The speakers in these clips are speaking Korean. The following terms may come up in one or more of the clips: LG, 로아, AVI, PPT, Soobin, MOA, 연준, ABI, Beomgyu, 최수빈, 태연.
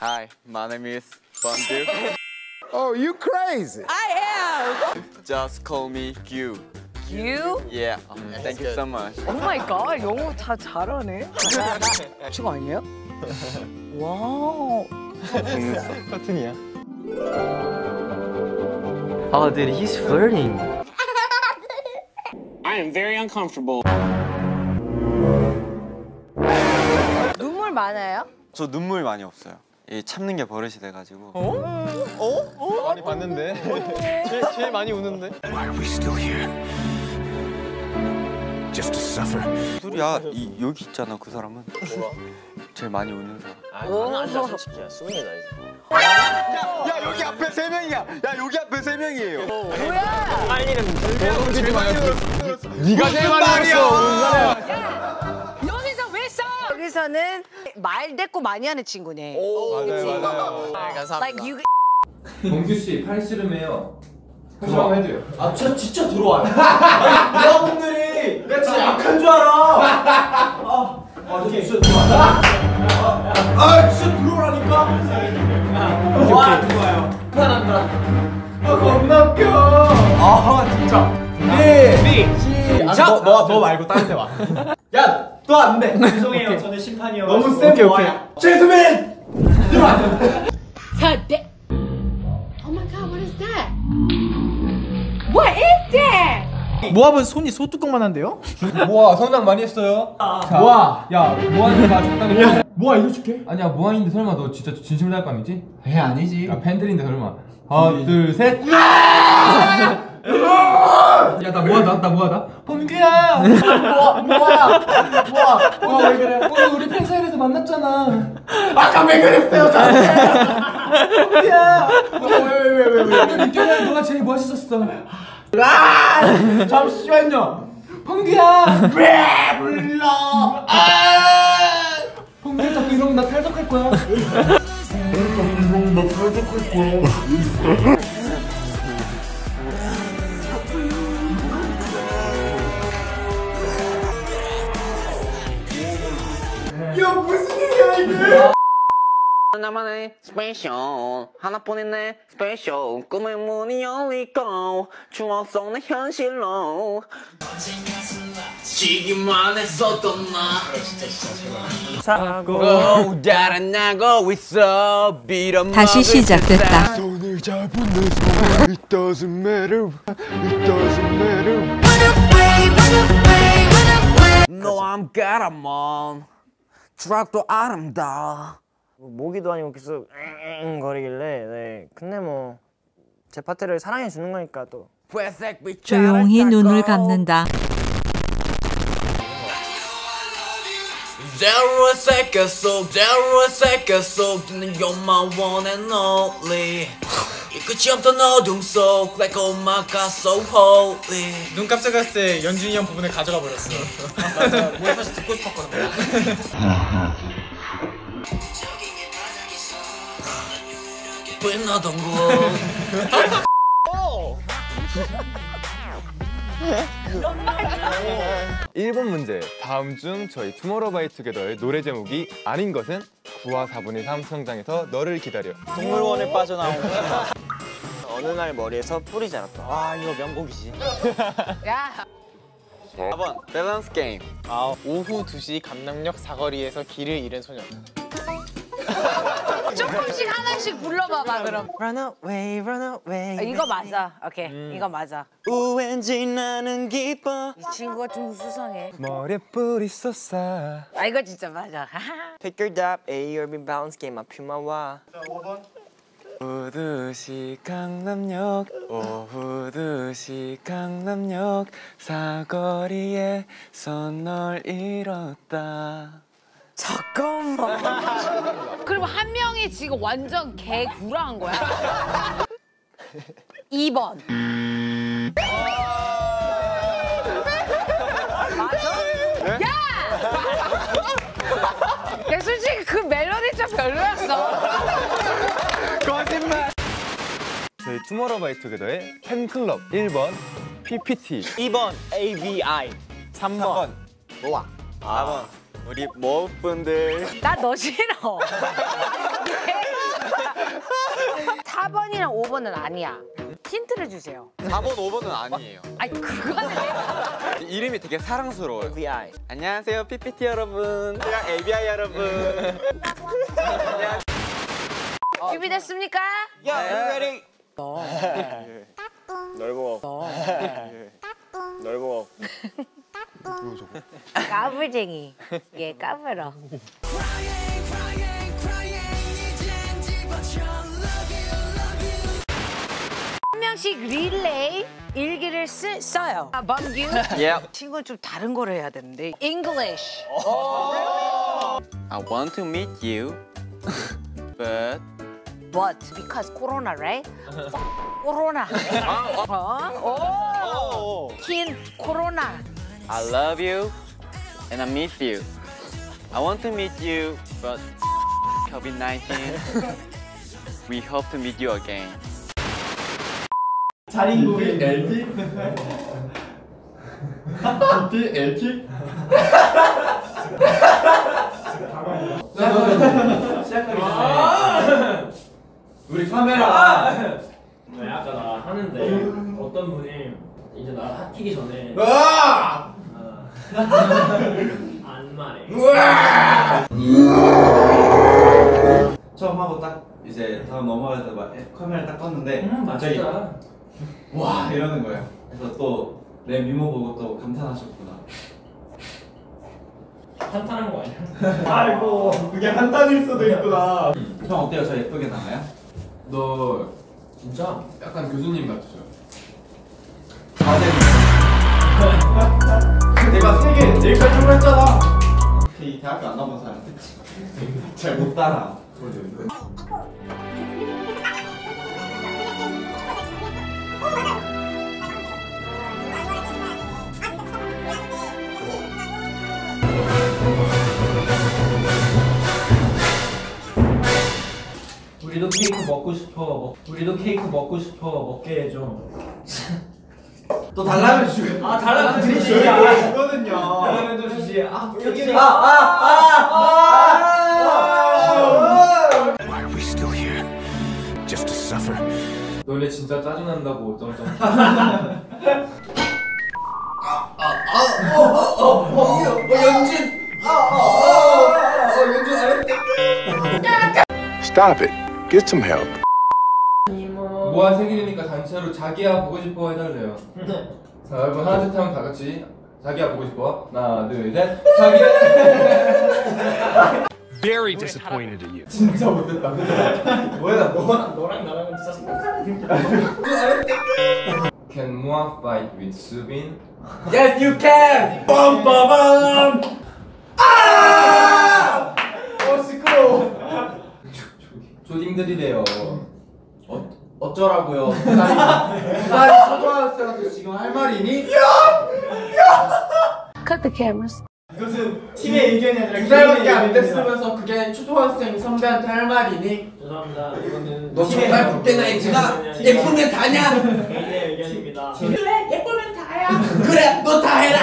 Hi, my name is Beomgyu. Oh, you crazy! I am! Just call me Gyu. Gyu? Yeah, thank you so much. Oh my god, 영어 다 잘하네. 친구 아니에요? 와우. 커튼이야. Oh, dude, he's flirting. I am very uncomfortable. 눈물 많아요? 저 눈물 많이 없어요. 이 참는 게 버릇이 돼가지고. 어? 어? 많이 봤는데. 제일 많이 우는데. Why are we still here? Just to suffer. 둘이야, 이 여기 있잖아 그 사람은. 뭐야? 제일 많이 우는 사람. 아, 나는 앉아 솔직히야. 수빈이다 이제. 야 여기 앞에 세 명이야. 야 여기 앞에 세 명이에요. 뭐야? 아니는 제일 많이 울었어. 네가 제일 많이 울었어. 여기서 왜 싸? 여기서는 말 대꾸 많이 하는 친구네. 오, 맞아요, 맞아요. 네, 감사합니다. 범규 씨, 팔씨름해요. 그럼 해줘요. 아, 저 진짜 들어와요. 여러분들이 내가 진짜 약한 줄 알아. 아, 진짜 들어와. 아, 진짜 들어오라니까. 와, 들어와요. 편안한다. 아, 겁나 웃겨. 아, 진짜. 시작. 너 말고 다른 데 와. 야. 또 안 돼! 죄송해요, 오케이. 저는 심판이요. 너무 센 거야. 최수빈! 들어와! Oh my god, what is that? What is that? 모압은 손이 소뚜껑만 한데요? 모아, 성장 많이 했어요. 모아! 야, 모아한테 나 적당히 해. 모아 이거 줄게? 아니야, 모아인데 설마 너 진짜 진심으로 할 거 아니지? 에 아니지. 야, 팬들인데 설마. 하나, 둘, 셋! 야, 나 뭐하다? 범규야! 뭐야, 왜 그래? 오늘 우리 팬사인회에서 만났잖아. 아까 왜 그랬어요, 저한테? 범규야! 왜? 민규야, 너가 제일 멋있었어. 아! 잠시만요. 범규야! 왜 불러? 범규야, 자꾸 이러면 나 탈덕할 거야. 나만의 스페셜 하나 보냈네 스페셜 꿈의 문이 열리고 추억 속 내 현실로 지기만 했었던 나 사고 달아나고 있어 다시 시작됐다 손을 잡은 내 손 It doesn't matter It doesn't matter Run away No I'm got a mom 트럭도 아름다워 모기도 아니고 계속 거리길래 네. 근데 뭐 제 파트를 사랑해 주는 거니까 또 조용히 눈을 감는다 끝이 없던 어둠 속 Like oh my god so holy 눈 깜짝할 때 연준이 형 부분을 가져가 버렸어 맞아 모임에서 듣고 싶었거든 빛나던 곳 오! 일본 문제 다음 중 저희 투모로우바이투게더의 노래 제목이 아닌 것은 9와 4분의 3 성장에서 너를 기다려 동물원에 빠져나온 거야 어느 날 머리에서 뿌리 자랐다 아 이거 명곡이지 야 4번 밸런스 게임 아, 오후 2시 감남역 사거리에서 길을 잃은 소년 조금씩 하나씩 불러봐봐 그럼 Run away, run away 아, 이거 맞아, 오케이 이거 맞아 왠지 나는 기뻐 이 친구가 좀 수상해 머리에 뿌리 쏟아 아 이거 진짜 맞아 Pick your dab, A or B balance game, 아퓨마와 자, 5번 오후 2시 강남역 오후 2시 강남역 사거리에서 널 잃었다 잠깐만 그럼 한 명이 지금 완전 개구라한 거야 2번 맞아? 네? 야! 야 솔직히 그 멜로디 좀 별로였어 거짓말! 저희 투모로우바이투게더의 팬클럽 1번 PPT 2번 AVI 3번 로아 4번 우리 모아분들 나 너 싫어 4번이랑 5번은 아니야. 힌트를 주세요. 4번, 5번은 아니에요. 아니, 그거는 이름이 되게 사랑스러워요. AVI. 안녕하세요, PPT 여러분. ABI 여러분. 준비됐습니까? 야, everybody. 넓어. 넓어. 까불쟁이. 얘 까불어. 한 명씩 릴레이 일기를 써요. 아, 범규. Yep. 친구는 좀 다른 걸 해야 되는데. English. Oh. I want to meet you, but. But because Corona, right? Corona. 어? 긴 Corona. I love you and I miss you. I want to meet you, but COVID-19. We hope to meet you again. 자린국이 LG? LG? LG? 시작하기 전에 우리 카메라 아까 하는데 어떤 분이 이제 나 합치기 전에 안 말해. 처음 하고 딱 이제 다음 넘어가서 막 카메라 딱 껐는데 갑자기 와 이러는 거예요. 그래서 또 내 미모 보고 또 감탄하셨구나. 한탄한 거 아니야? 아이고 그게 한탄일 수도 있구나. 형 어때요? 저 예쁘게 나와요? 너 진짜 약간 교수님 같으셔. 내가 3개 내일까지 했잖아. 이 대학교 안 나온 사람한테 잘 못 따라. 우리도 케이크 먹고 싶어. 우리도 케이크 먹고 싶어. 먹게 해줘. 또 달라면 주지. 아 달라면 드리지. 이거든요. 달라면 주지. 아 여기. Why are we still here? Just to suffer. 너네 진짜 짜증 난다고 점점. 연진. 연진. Stop it. Get some help. 모아 생일이니까 단체로 자기야 보고 싶어 해달래요. 자 여러분 하나 둘 셋 하면 다 같이 자기야 보고 싶어. 하나 둘 셋. 자기야. Very disappointed in you. 진짜 못됐다. 뭐야 너랑 나랑은 진짜. Can Moa fight with SOOBIN? Yes you can. 빰빠밤. 아! 어 시끄러워. 조딩들이래요. 어쩌라고요? 나 초등학생한테 지금 할 말이니? Cut the cameras. 이것은 팀의 의견이 아니라 2달밖에 안 됐으면서 그게 초등학생 선배한테 할 말이니? 죄송합니다. 이거는 너 정말 붓게나 예쁘다. 예쁘면 다냐? 네 의견입니다. 그래 예쁘면 다야. 그래 너 다 해라.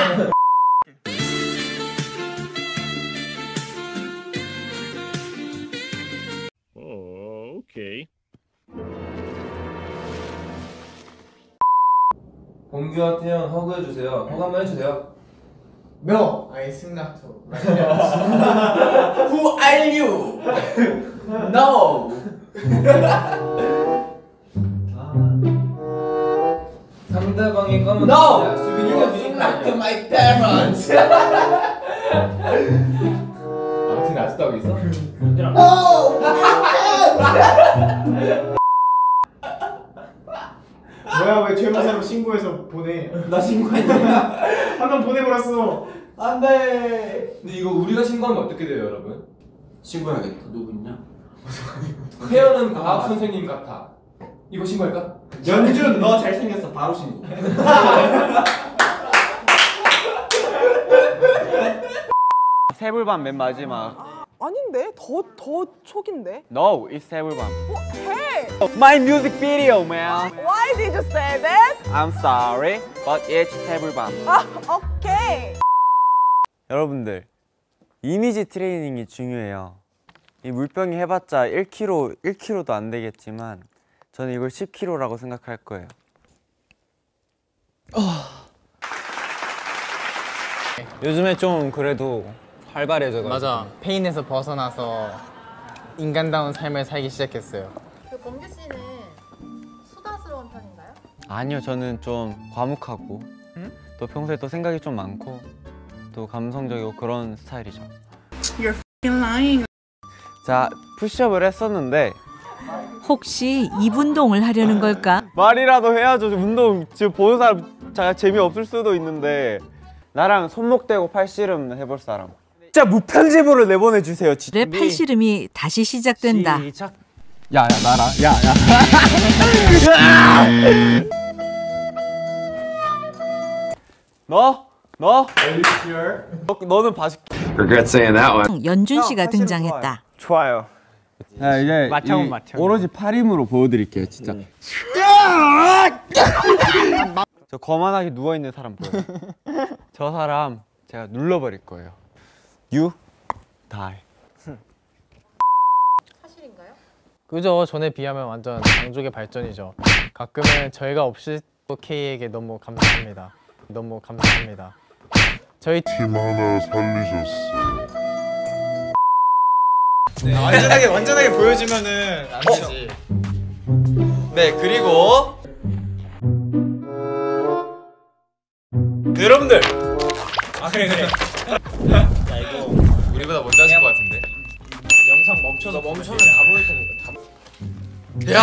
오케이. 범규와 태연 허그해주세요. 허그 한번 해주세요. No, I sing not to. Who are you? No. 상대방이 검은 No. You sing not to my parents. 아무튼 아직도 하고 있어? No. 뭐야 왜 죄무새로 신고해서 보내? 나 신고했네. 한 번 보내버렸어. 안 돼. 근데 이거 우리가 신고하면 어떻게 돼요 여러분? 신고해야겠다. 누구냐? 태연은 과학 선생님 같아. 이거 신고할까? 연준 너 잘생겼어. 바로 신고. 세불밤 맨 마지막. 아닌데? 더 초긴데? No, it's 세불밤. 어? Hey! My music video, man! Why did you say that? I'm sorry, but it's 세불밤. 아, 오케이! 여러분들, 이미지 트레이닝이 중요해요. 이 물병이 해봤자 1kg도 안 되겠지만 저는 이걸 10kg라고 생각할 거예요. 요즘에 좀 그래도 활발해져가지고. 맞아. 페인에서 벗어나서 인간다운 삶을 살기 시작했어요. 그 범규 씨는 수다스러운 편인가요? 아니요, 저는 좀 과묵하고 또 평소에 또 생각이 좀 많고 또 감성적이고 그런 스타일이죠. You're f***ing lying. 자, 푸시업을 했었는데 혹시 입 운동을 하려는 걸까? 말이라도 해야죠. 운동 지금 보는 사람 재미없을 수도 있는데 나랑 손목 대고 팔씨름 해볼 사람. 진짜 무편지부를 내보내주세요. 내 팔씨름이 다시 시작된다. 시작. 야야 나라 야야. 너? 너는 바지. Regret saying that one. 연준 씨가 등장했다. 좋아요. 자, 이제 맞춰. 오로지 팔힘으로 보여드릴게요, 진짜. 저 거만하게 누워있는 사람 보여요. 저 사람 제가 눌러버릴 거예요. You die. 사실인가요? 그죠, 전에 비하면 완전 양쪽의 발전이죠. 가끔은 저희가 없이 또 K에게 너무 감사합니다. 너무 감사합니다. 저희 팀 하나 살리셨어요. 네, 완전하게 보여주면은 안 되지. 네, 그리고 여러분들. 아 그래. 야 이거 우리보다 먼저 하실 것 같은데. 영상 멈춰면 다 보일 텐데. 야,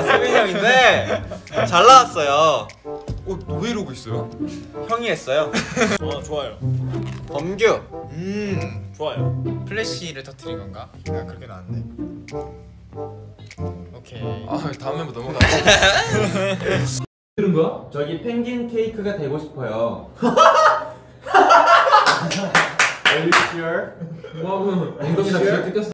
소빈 형인데 잘 나왔어요. 왜 이러고 있어요? 형이 했어요. 좋아요. 범규. 좋아요. 플래시를 터뜨린 건가? 그냥 그렇게 나왔네. 오케이. 아, 다음 멤버 넘어가. 들은 거야? 저기 펭귄 케이크가 되고 싶어요. Are you sure? 엉덩이나